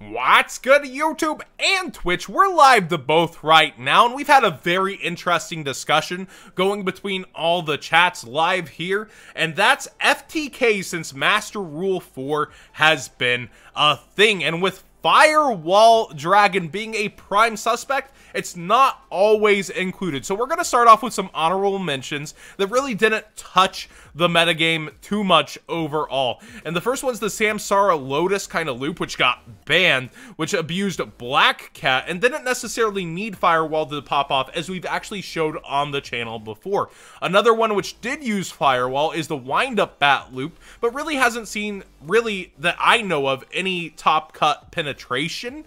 What's good, YouTube and Twitch? We're live to both right now, and we've had a very interesting discussion going between all the chats live here, and that's FTK since Master Rule 4 has been a thing. And with Firewall Dragon being a prime suspect, it's not always included. So we're going to start off with some honorable mentions that really didn't touch the metagame too much overall. And the first one's the Samsara Lotus kind of loop, which got banned, which abused Black Cat and didn't necessarily need Firewall to pop off, as we've actually showed on the channel before. Another one which did use Firewall is the Windup Bat loop, but really hasn't seen, really, that I know of, any top cut penetration.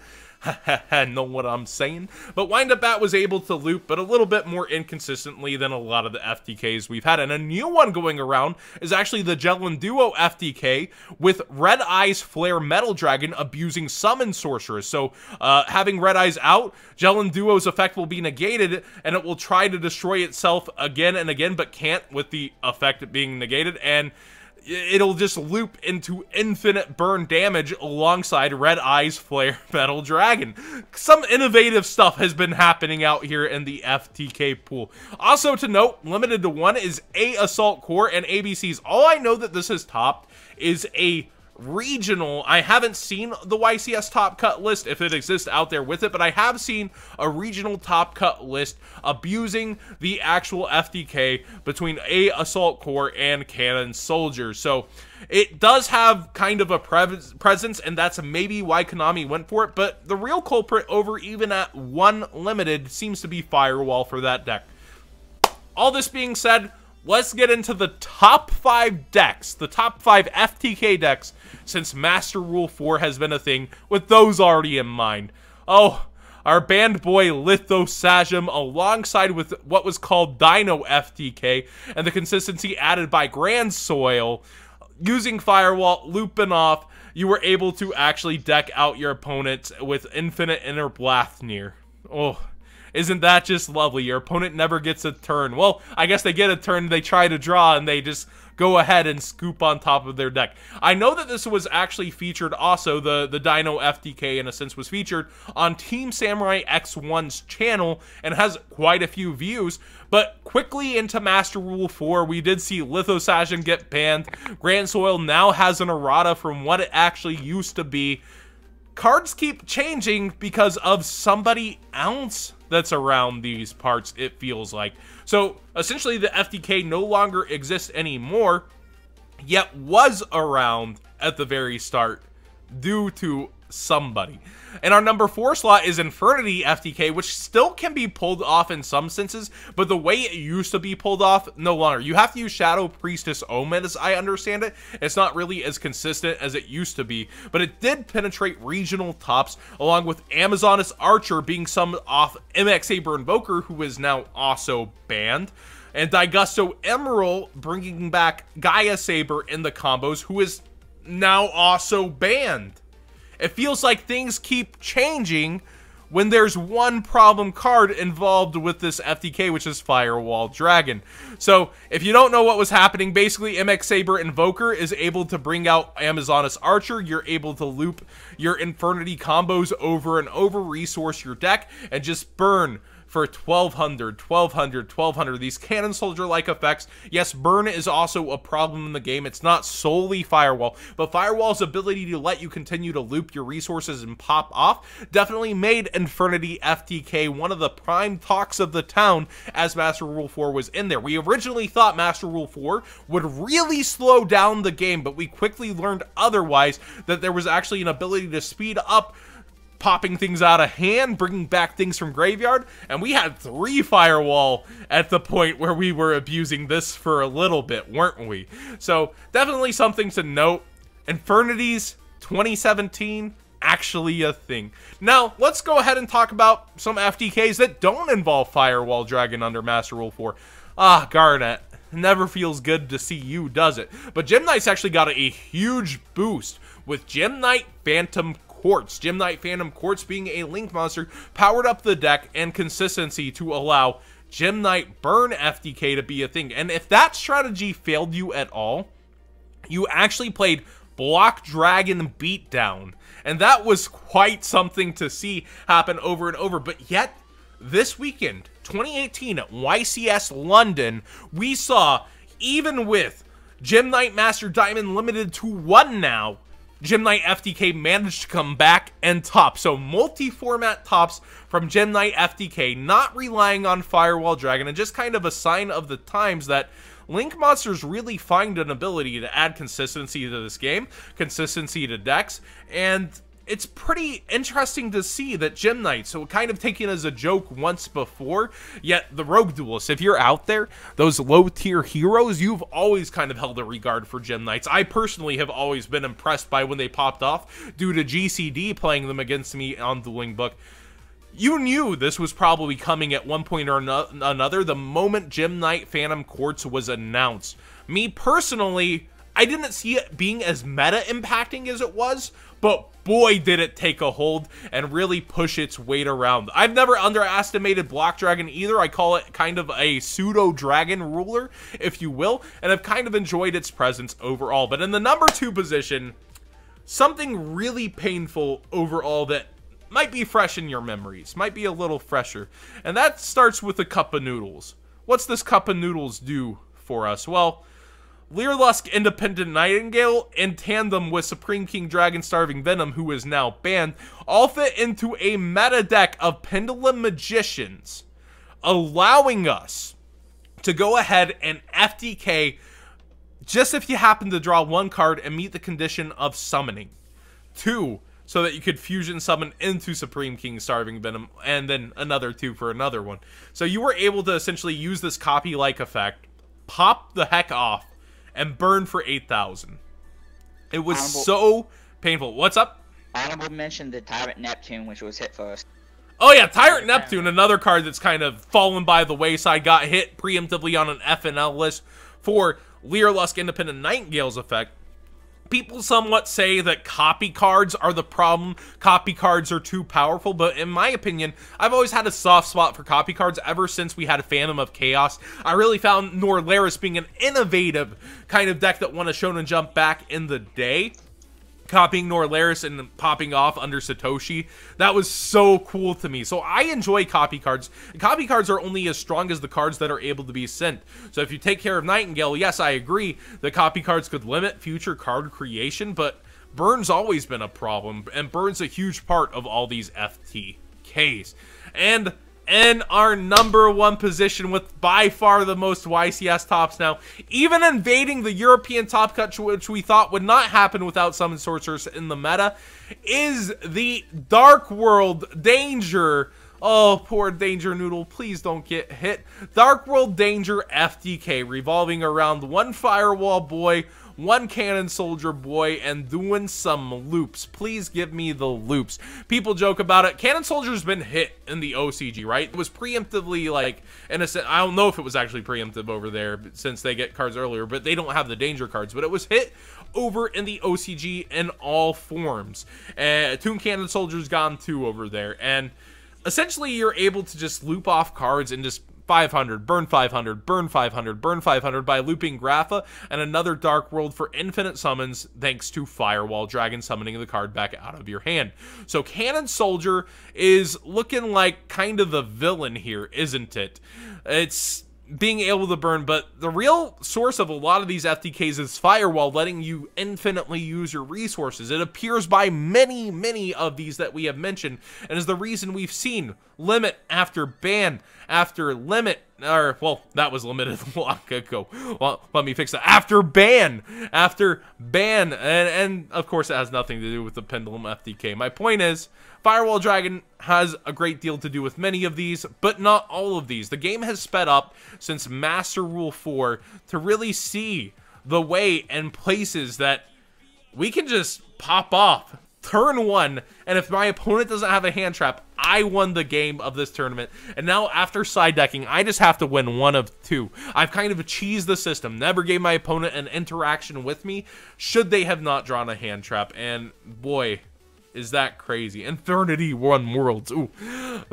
Know what I'm saying? But Windup Bat was able to loop, but a little bit more inconsistently than a lot of the FTKs we've had. And a new one going around is actually the Gelen Duo FTK with Red Eyes Flare Metal Dragon abusing Summon Sorceress. So having Red Eyes out, Gelen Duo's effect will be negated, and it will try to destroy itself again and again, but can't with the effect being negated, and it'll just loop into infinite burn damage alongside Red Eyes Flare Metal Dragon. Some innovative stuff has been happening out here in the FTK pool. Also to note, limited to one is a Assault Core and ABCs. All I know that this has topped is a regional. I haven't seen the YCS top cut list, if it exists out there with it, but I have seen a regional top cut list abusing the actual FTK between a Assault Core and Cannon Soldier. So it does have kind of a presence, and that's maybe why Konami went for it, but the real culprit over even at one limited seems to be Firewall for that deck. All this being said, let's get into the top 5 decks, the top 5 FTK decks since Master Rule 4 has been a thing, with those already in mind. Oh, our banned boy Lithosagym, alongside with what was called Dino FTK, and the consistency added by Grand Soil, using Firewall, looping off, you were able to actually deck out your opponents with Infinite Inner Blathnir. Oh, isn't that just lovely? Your opponent never gets a turn. Well, I guess they get a turn, they try to draw, and they just go ahead and scoop on top of their deck. I know that this was actually featured also, the Dino FTK in a sense was featured on Team Samurai X1's channel and has quite a few views, but quickly into Master Rule 4, we did see Lithosagym get banned. Grand Soil now has an errata from what it actually used to be. Cards keep changing because of somebody else that's around these parts, it feels like. So essentially the FTK no longer exists anymore, yet was around at the very start due to somebody. And our number 4 slot is Infernity FTK, which still can be pulled off in some senses, but the way it used to be pulled off, no longer. You have to use Shadow Priestess Omen, as I understand it. It's not really as consistent as it used to be, but it did penetrate regional tops, along with Amazoness Archer being summed off MX Saber Invoker, who is now also banned, and Digusto Emerald bringing back Gaia Saber in the combos, who is now also banned. It feels like things keep changing when there's one problem card involved with this FTK, which is Firewall Dragon. So if you don't know what was happening, basically MX Saber Invoker is able to bring out Amazoness Archer. You're able to loop your Infernity combos over and over, resource your deck, and just burn for 1200, 1200, 1200, these Cannon Soldier-like effects. Yes, burn is also a problem in the game. It's not solely Firewall, but Firewall's ability to let you continue to loop your resources and pop off definitely made Infernity FTK one of the prime talks of the town as Master Rule 4 was in there. We originally thought Master Rule 4 would really slow down the game, but we quickly learned otherwise, that there was actually an ability to speed up popping things out of hand, bringing back things from graveyard, and we had 3 Firewall at the point where we were abusing this for a little bit, weren't we? So definitely something to note. Infernity's 2017 actually a thing. Now let's go ahead and talk about some FTKs that don't involve Firewall Dragon under Master Rule 4. Ah, Garnet. Never feels good to see you, does it? But Gem-Knight's actually got a huge boost with Gem-Knight Phantom Quartz. Gem-Knight Phantom Quartz being a link monster powered up the deck and consistency to allow Gem-Knight Burn FTK to be a thing. And if that strategy failed you at all, you actually played Block Dragon Beatdown And that was quite something to see happen over and over. But yet, this weekend, 2018 at YCS London, we saw, even with Gem-Knight Master Diamond limited to 1 now, Gem-Knight FTK managed to come back and top. So multi-format tops from Gem-Knight FTK, not relying on Firewall Dragon, and just kind of a sign of the times that Link monsters really find an ability to add consistency to this game, consistency to decks, and it's pretty interesting to see that Gem Knight, so kind of taken as a joke once before, yet the Rogue Duelists, if you're out there, those low-tier heroes, you've always kind of held a regard for Gem Knights. I personally have always been impressed by when they popped off due to GCD playing them against me on Dueling Book. You knew this was probably coming at one point or another the moment Gem-Knight Phantom Quartz was announced. Me personally, I didn't see it being as meta-impacting as it was, but boy did it take a hold and really push its weight around. I've never underestimated Block Dragon either. I call it kind of a pseudo-dragon ruler, if you will, and I've kind of enjoyed its presence overall. But in the number 2 position, something really painful overall that might be fresh in your memories, might be a little fresher. And that starts with a cup of noodles. What's this cup of noodles do for us? Well, Leerlusk Independent Nightingale in tandem with Supreme King Dragon Starving Venom, who is now banned, all fit into a meta deck of Pendulum Magicians, allowing us to go ahead and FTK just if you happen to draw 1 card and meet the condition of summoning. 2, so that you could fusion summon into Supreme King Starving Venom, and then another 2 for another 1. So you were able to essentially use this copy-like effect, pop the heck off, and burn for 8,000. It was so painful. What's up? Honorable mention the Tyrant Neptune, which was hit first. Oh yeah, Tyrant Neptune, another card that's kind of fallen by the wayside, got hit preemptively on an FNL list for Leerlusk Independent Nightingale's effect. People somewhat say that copy cards are the problem, copy cards are too powerful, but in my opinion, I've always had a soft spot for copy cards ever since we had Phantom of Chaos. I really found Norlaris being an innovative kind of deck that won a Shonen Jump back in the day. Copying Norlaris and popping off under Satoshi, that was so cool to me. So I enjoy copy cards. Copy cards are only as strong as the cards that are able to be sent. So if you take care of Nightingale, yes, I agree, the copy cards could limit future card creation, but burn's always been a problem, and burn's a huge part of all these FTKs. And in our number 1 position, with by far the most YCS tops now, even invading the European top cut, which we thought would not happen without Summon Sorceress in the meta, is the Dark World Danger. Oh, poor Danger Noodle, please don't get hit. Dark World Danger FTK, revolving around 1 Firewall Boy, 1 Cannon Soldier Boy, and doing some loops. Please give me the loops. People joke about it. Cannon Soldier's been hit in the OCG, right? It was preemptively, like, innocent. I don't know if it was actually preemptive over there since they get cards earlier, but they don't have the danger cards. But it was hit over in the OCG in all forms. Toon Cannon Soldier's gone too over there. And essentially, you're able to just loop off cards and just 500, burn 500, burn 500, burn 500 by looping Grapha and another Dark World for infinite summons thanks to Firewall Dragon summoning the card back out of your hand. So Cannon Soldier is looking like kind of the villain here, isn't it? It's being able to burn, but the real source of a lot of these FTKs is Firewall, letting you infinitely use your resources. It appears by many, many of these that we have mentioned, and is the reason we've seen limit after ban after limit, or, well, that was limited long ago. Well, let me fix that. After ban, and of course, it has nothing to do with the Pendulum FTK. My point is, Firewall Dragon has a great deal to do with many of these, but not all of these. The game has sped up since Master Rule 4 to really see the way and places that we can just pop off. Turn 1, and if my opponent doesn't have a hand trap, I won the game of this tournament. And now after side decking, I just have to win 1 of 2. I've kind of cheesed the system, never gave my opponent an interaction with me should they have not drawn a hand trap, and boy, is that crazy. Infernity won Worlds. Ooh,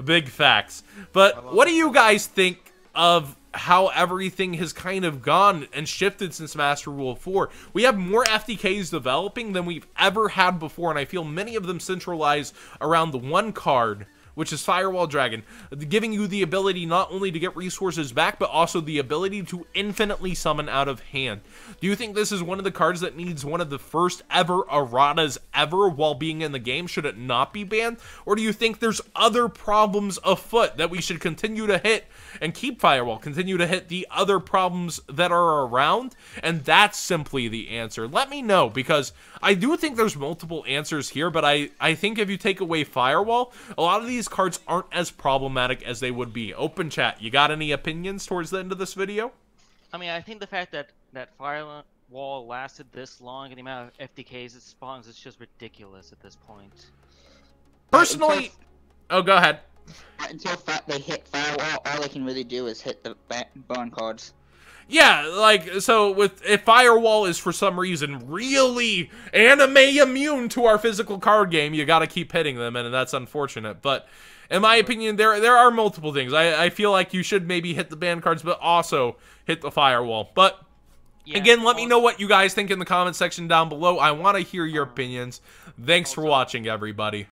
big facts. But what do you guys think of how everything has kind of gone and shifted since Master Rule 4. We have more FTKs developing than we've ever had before, and I feel many of them centralize around the one card, which is Firewall Dragon, giving you the ability not only to get resources back, but also the ability to infinitely summon out of hand. Do you think this is one of the cards that needs one of the first ever erratas ever while being in the game? Should it not be banned? Or do you think there's other problems afoot that we should continue to hit and keep Firewall, continue to hit the other problems that are around? And that's simply the answer. Let me know, because I do think there's multiple answers here, but I think if you take away Firewall, a lot of these cards aren't as problematic as they would be. Open chat, you got any opinions towards the end of this video? I mean, I think the fact that Firewall lasted this long and the amount of FTKs it spawns is just ridiculous at this point. Personally, oh, go ahead. Until they hit Firewall, all they can really do is hit the backbone cards. Yeah, like, so if Firewall is for some reason really anime immune to our physical card game, you gotta keep hitting them, and that's unfortunate. But in my opinion, there are multiple things. I feel like you should maybe hit the banned cards, but also hit the Firewall. But yeah, again, let me know what you guys think in the comment section down below. I want to hear your opinions. Thanks for watching, everybody.